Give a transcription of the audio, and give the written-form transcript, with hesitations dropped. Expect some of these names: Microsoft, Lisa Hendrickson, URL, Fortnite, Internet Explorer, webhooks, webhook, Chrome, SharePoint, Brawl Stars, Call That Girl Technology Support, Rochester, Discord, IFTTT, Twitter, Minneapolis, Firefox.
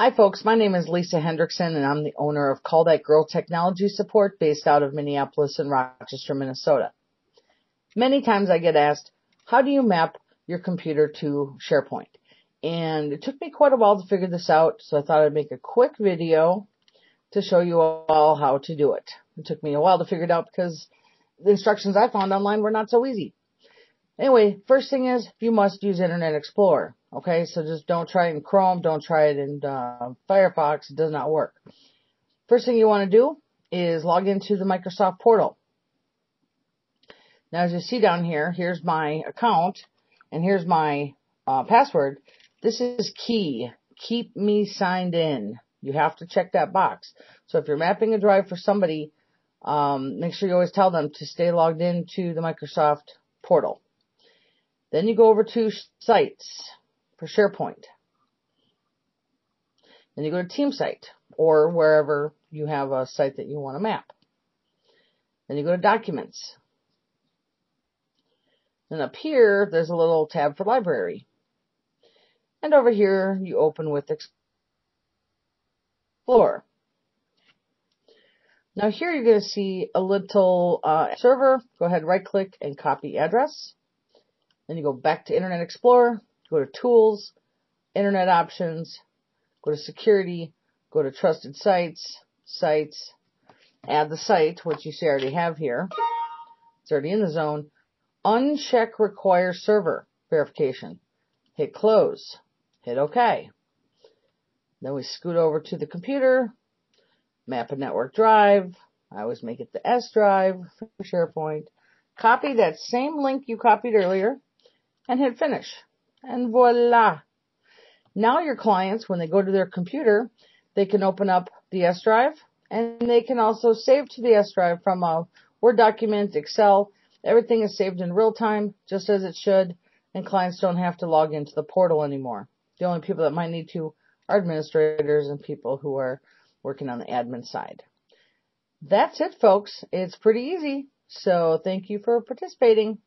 Hi folks, my name is Lisa Hendrickson and I'm the owner of Call That Girl Technology Support based out of Minneapolis and Rochester, Minnesota. Many times I get asked, how do you map your computer to SharePoint? And it took me quite a while to figure this out, so I thought I'd make a quick video to show you all how to do it. It took me a while to figure it out because the instructions I found online were not so easy. Anyway, first thing is you must use Internet Explorer. Okay, so just don't try it in Chrome, don't try it in Firefox, it does not work. First thing you want to do is log into the Microsoft portal. Now as you see down here, here's my account and here's my password. This is key, keep me signed in. You have to check that box. So if you're mapping a drive for somebody, make sure you always tell them to stay logged in to the Microsoft portal. Then you go over to Sites for SharePoint. Then you go to Team Site or wherever you have a site that you want to map. Then you go to Documents. Then up here, there's a little tab for Library. And over here, you open with Explorer. Now here you're going to see a little server. Go ahead, right-click and copy address. Then you go back to Internet Explorer, go to Tools, Internet Options, go to Security, go to Trusted Sites, Sites, add the site, which you see I already have here. It's already in the zone. Uncheck Require Server Verification. Hit Close. Hit OK. Then we scoot over to the computer, map a network drive. I always make it the S drive for SharePoint. Copy that same link you copied earlier. And hit finish. And voila. Now your clients, when they go to their computer, they can open up the S drive and they can also save to the S drive from a Word document, Excel. Everything is saved in real time, just as it should, and clients don't have to log into the portal anymore. The only people that might need to are administrators and people who are working on the admin side. That's it, folks. It's pretty easy. So thank you for participating.